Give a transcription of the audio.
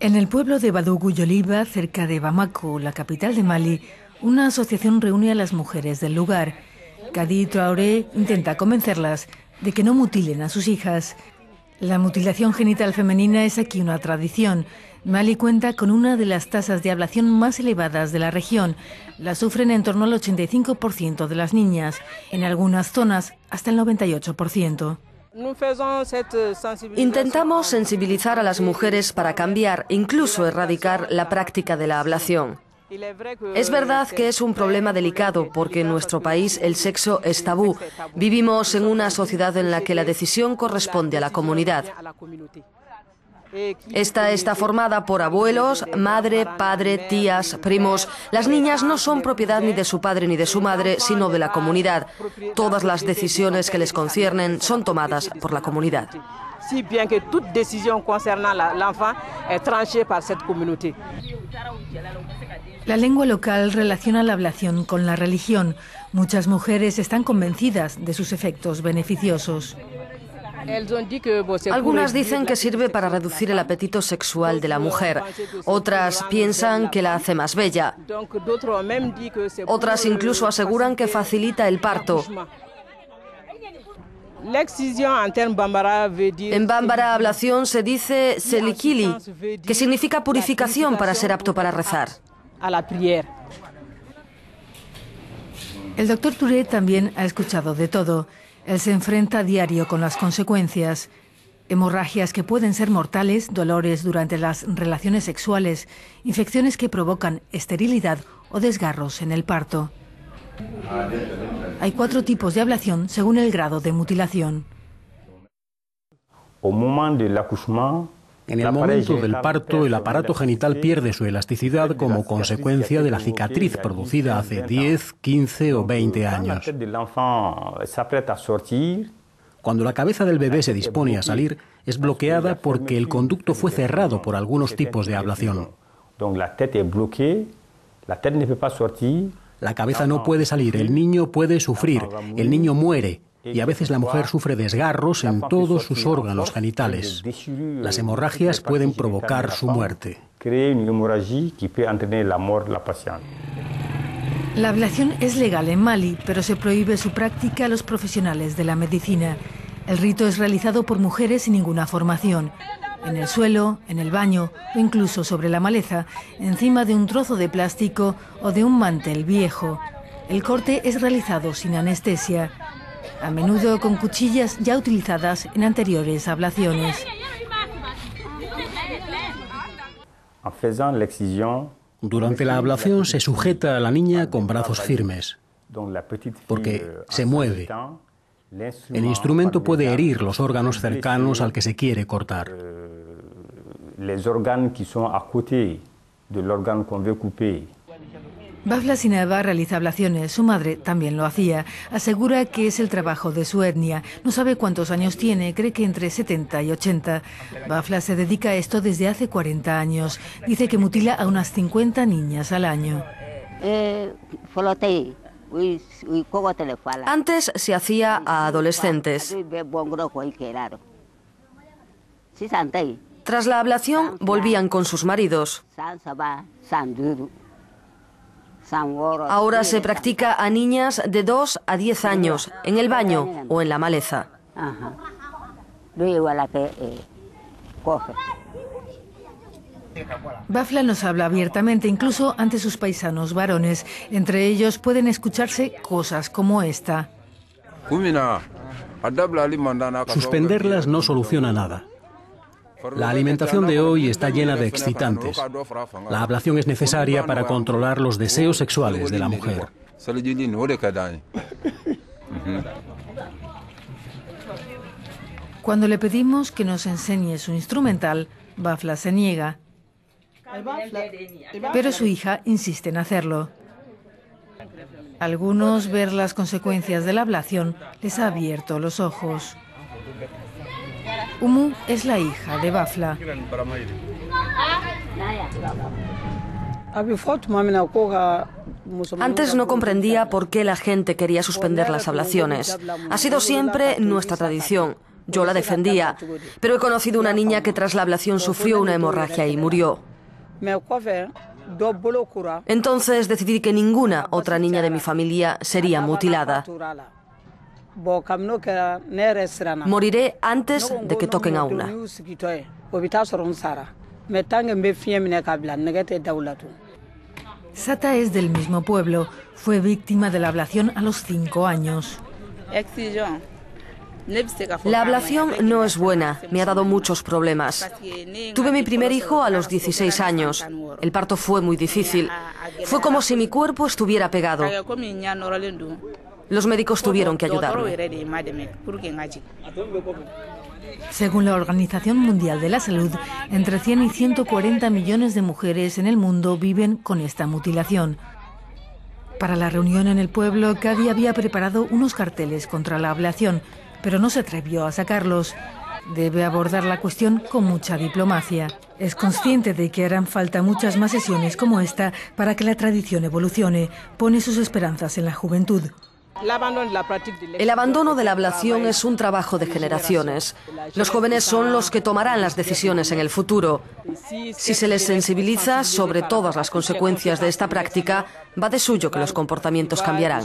En el pueblo de Badugu Djoliba, cerca de Bamako, la capital de Mali, una asociación reúne a las mujeres del lugar. Kadi Traoré intenta convencerlas de que no mutilen a sus hijas. La mutilación genital femenina es aquí una tradición. Mali cuenta con una de las tasas de ablación más elevadas de la región. La sufren en torno al 85% de las niñas, en algunas zonas hasta el 98%. Intentamos sensibilizar a las mujeres para cambiar, incluso erradicar, la práctica de la ablación. Es verdad que es un problema delicado porque en nuestro país el sexo es tabú. Vivimos en una sociedad en la que la decisión corresponde a la comunidad. Esta está formada por abuelos, madre, padre, tías, primos. Las niñas no son propiedad ni de su padre ni de su madre, sino de la comunidad. Todas las decisiones que les conciernen son tomadas por la comunidad. Si bien que toda decisión concernant al enfant es tranchée por esta comunidad. La lengua local relaciona la ablación con la religión. Muchas mujeres están convencidas de sus efectos beneficiosos. Algunas dicen que sirve para reducir el apetito sexual de la mujer. Otras piensan que la hace más bella. Otras incluso aseguran que facilita el parto. En bambara ablación se dice selikili, que significa purificación para ser apto para rezar. El doctor Touré también ha escuchado de todo. Él se enfrenta a diario con las consecuencias: hemorragias que pueden ser mortales, dolores durante las relaciones sexuales, infecciones que provocan esterilidad o desgarros en el parto. Hay 4 tipos de ablación según el grado de mutilación. En el momento del parto, el aparato genital pierde su elasticidad como consecuencia de la cicatriz producida hace 10, 15 o 20 años. Cuando la cabeza del bebé se dispone a salir, es bloqueada porque el conducto fue cerrado por algunos tipos de ablación. La cabeza no puede salir, el niño puede sufrir, el niño muere. Y a veces la mujer sufre desgarros en todos sus órganos genitales. Las hemorragias pueden provocar su muerte. La ablación es legal en Mali, pero se prohíbe su práctica a los profesionales de la medicina. El rito es realizado por mujeres sin ninguna formación. En el suelo, en el baño o incluso sobre la maleza, encima de un trozo de plástico o de un mantel viejo. El corte es realizado sin anestesia, a menudo con cuchillas ya utilizadas en anteriores ablaciones. Durante la ablación se sujeta a la niña con brazos firmes, porque se mueve. El instrumento puede herir los órganos cercanos al que se quiere cortar. Bafla Sinaba realiza ablaciones, su madre también lo hacía. Asegura que es el trabajo de su etnia. No sabe cuántos años tiene, cree que entre 70 y 80. Bafla se dedica a esto desde hace 40 años. Dice que mutila a unas 50 niñas al año. Antes se hacía a adolescentes. Tras la ablación volvían con sus maridos. Ahora se practica a niñas de 2 a 10 años, en el baño o en la maleza. Bafla nos habla abiertamente, incluso ante sus paisanos varones. Entre ellos pueden escucharse cosas como esta. Suspenderlas no soluciona nada. La alimentación de hoy está llena de excitantes. La ablación es necesaria para controlar los deseos sexuales de la mujer. Cuando le pedimos que nos enseñe su instrumental, Bafla se niega. Pero su hija insiste en hacerlo. Algunos, ver las consecuencias de la ablación les ha abierto los ojos. Umu es la hija de Bafla. Antes no comprendía por qué la gente quería suspender las ablaciones. Ha sido siempre nuestra tradición. Yo la defendía, pero he conocido una niña que tras la ablación sufrió una hemorragia y murió. Entonces decidí que ninguna otra niña de mi familia sería mutilada. Moriré antes de que toquen a una. Sata es del mismo pueblo. Fue víctima de la ablación a los 5 años. La ablación no es buena, me ha dado muchos problemas. Tuve mi primer hijo a los 16 años. El parto fue muy difícil. Fue como si mi cuerpo estuviera pegado. Los médicos tuvieron que ayudarme. Según la Organización Mundial de la Salud, entre 100 y 140 millones de mujeres en el mundo viven con esta mutilación. Para la reunión en el pueblo, Kadi había preparado unos carteles contra la ablación, pero no se atrevió a sacarlos. Debe abordar la cuestión con mucha diplomacia. Es consciente de que harán falta muchas más sesiones como esta para que la tradición evolucione. Pone sus esperanzas en la juventud. El abandono de la ablación es un trabajo de generaciones. Los jóvenes son los que tomarán las decisiones en el futuro. Si se les sensibiliza sobre todas las consecuencias de esta práctica, va de suyo que los comportamientos cambiarán.